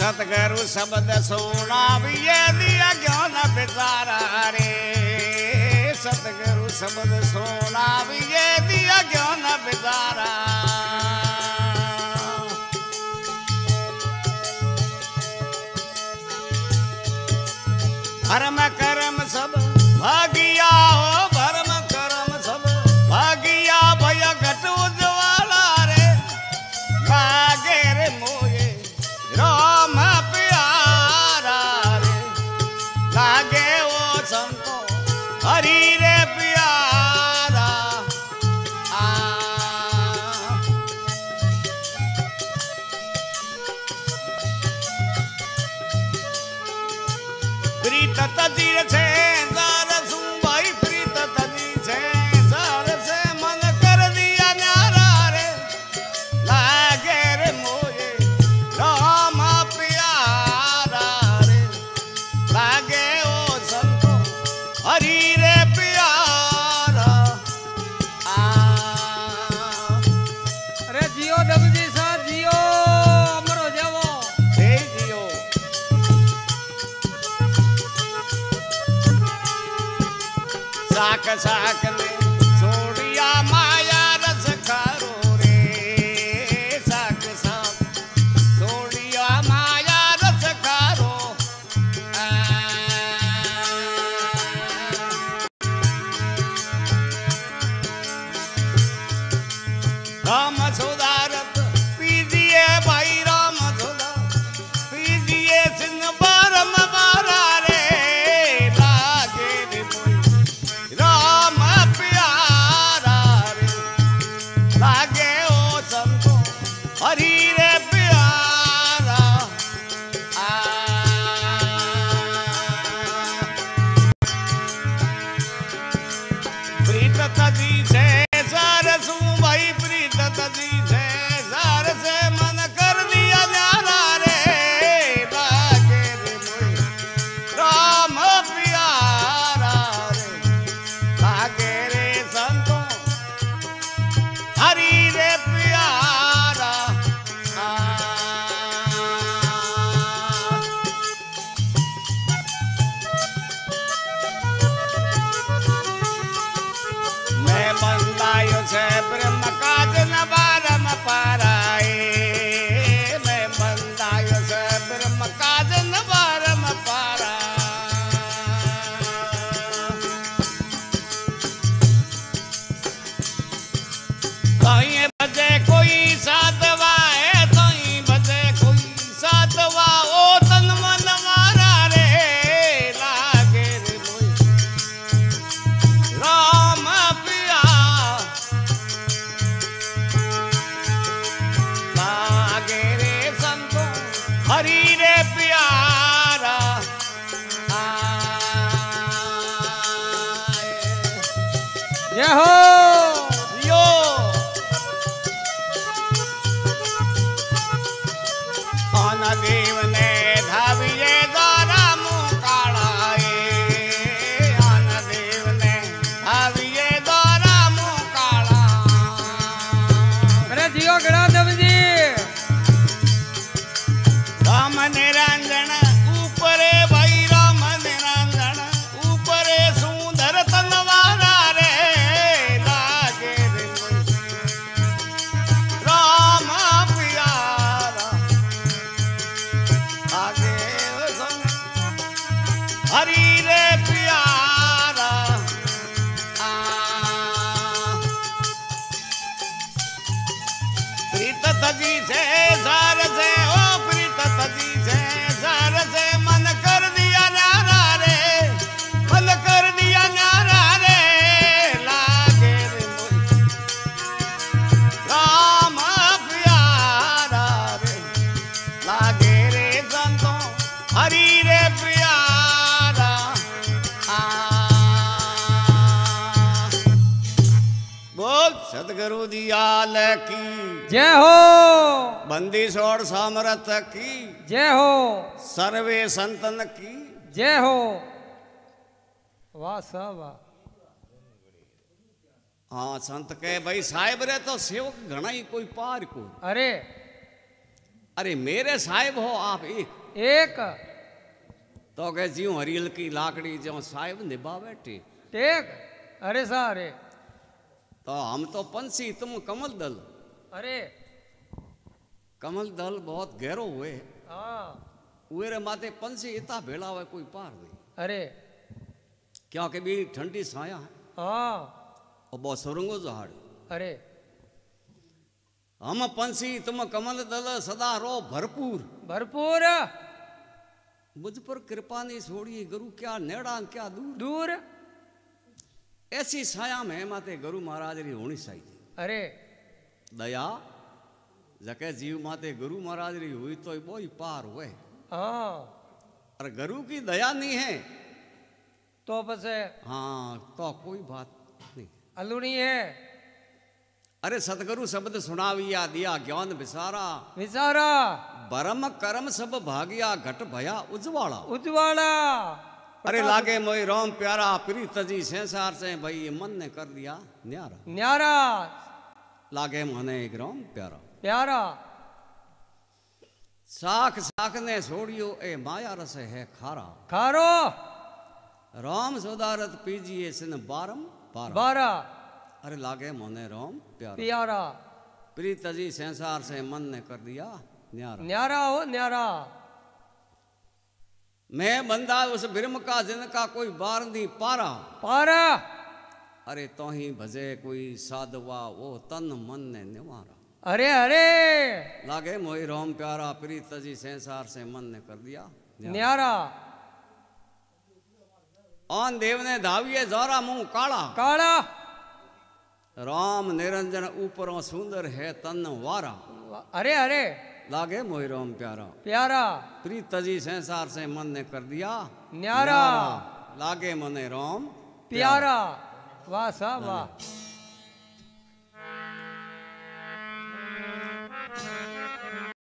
सतगुरु शब्द सोना बिया दिया ज्ञान बिचारा रे, सतगुरु शब्द सोना बिया दिया ज्ञान बिचारा। भरम करम सब भागिया हो, भरम करम सब भागिया भया घट उज्ज्वला रे, लागे रे मोहे राम प्यारा रे, लागे वो संतो हरि रे प्यारा। प्रीत तजीर से सार सू भाई, प्रीत तजीर से सार से मन कर दिया न्यारा रे, लागे रे मोहे राम प्यारा रे, लागे ओ संतो हरि रे प्यारा। अरे जियो डब्ल्यू जी साहब, जियो अमर हो जाओ, हे जियो। साक साक ने छोड़िया माया रस खारो रे, साक साक छोड़िया माया रस खारो। राम सुधा रत पीजिए भाई, राम सुधा पीजिए सिंह परम बारा रे, लागे रे मोहे राम प्यारा रे, लागे ओ संतो हरि रे प्यारा। आ प्रीत तजी से सार सू भाई, प्रीत तजी से सार से मन कर दिया न्यारा रे, लागे रे मोहे राम प्यारा रे, लागे रे संतो हरि रे प्यारा। आ मैं बंदायो से ब्रह्म काज न बारम पाराए, मैं बंदायो से ब्रह्म काज न बारम पारा। ताई बजे कोई साधवा है, ताई बजे कोई साधवा ओ तन मन मारा रे, लागे रे मोहे राम प्यारा, लागे रे संतो हरि रे प्यारा। जय हो जियो। आन देव ने धाविए द्वारा मुँह काढ़ाए, आन देव ने धाविए द्वारा मुँह काढ़ा। अरे जियो गणाधव जी। राम निरंजन ऊपरे भाई, राम निरंजन ऊपरे सुंदर तनवारा रे, लागे रे मोहे राम प्यारा, लागे रे संतो हरि रे प्यारा। आ प्रीत तजी से सार से ओ, प्रीत तजी से सार से मन कर दिया न्यारा रे, मन कर दिया न्यारा रे, लागे रे मोहे राम प्यारा रे, लागे रे संतो हरि रे प्यारा। आ बोल सतगुरु दयाल की जय हो, बंदी छोड़ सामर्थ की जय हो, सर्वे संतन की जय हो। वाह साहब वाह। हाँ संत कहे भाई साहेब रे तो सेवक घना ही कोई पार को। अरे अरे मेरे साहिब हो आप एक एक तो कह जी हरियल की लाकड़ी जो साहिब निभा बैठी टेक। अरे सारे तो हम तो पंछी तुम कमल दल। अरे कमल दल बहुत गहरो हुए उरे माते पंछी इतना भेड़ा हुआ कोई पार नहीं। अरे क्या कभी ठंडी साया है और बहुत सुरंगो जहाड़। अरे हम पंछी तुम कमल दल सदा रो भरपूर भरपूर मुझ पर कृपा नहीं छोड़ी गुरु क्या नेड़ा क्या दूर दूर। ऐसी साया में माते गुरु महाराज री होनी चाहिए। अरे दया जके जीव माते गुरु महाराज री हुई तो वो ही पार हुए। अरे गुरु की दया नहीं है तो बस हाँ तो कोई बात नहीं अलूनी है। अरे सतगुरु शब्द सुनाविया दिया ज्ञान विसारा विसारा भरम कर्म सब भागिया घट भया उज्ज्वाला उज्ज्वाला। अरे लागे मोहे राम प्यारा प्रीत जी संसार से भाई मन ने कर दिया न्यारा न्यारा लागे मोहे राम प्यारा प्यारा। साख साख ने छोड़ियो ए माया रस है खारा खारो राम सुधारत पीजिए सिन बारम बारा। अरे लागे मोने राम प्यारा प्यारा प्रीत जी संसार से मन ने कर दिया न्यारा न्यारा हो न्यारा। मैं बंदा उस ब्रह्म का जिनका कोई बार दी पारा पारा। अरे तो ही भजे कोई साधवा वो तन मन ने निवारा। अरे अरे लागे मोहे राम प्यारा प्रीत जी संसार से मन ने कर दिया न्यारा। आन देव ने धाविये जोरा मुंह काला काला राम निरंजन ऊपर सुंदर है तन वारा। अरे अरे लागे मोहे राम प्यारा प्यारा प्रीत जी संसार से मन ने कर दिया न्यारा लागे मने राम प्यारा वाह साहब वाह।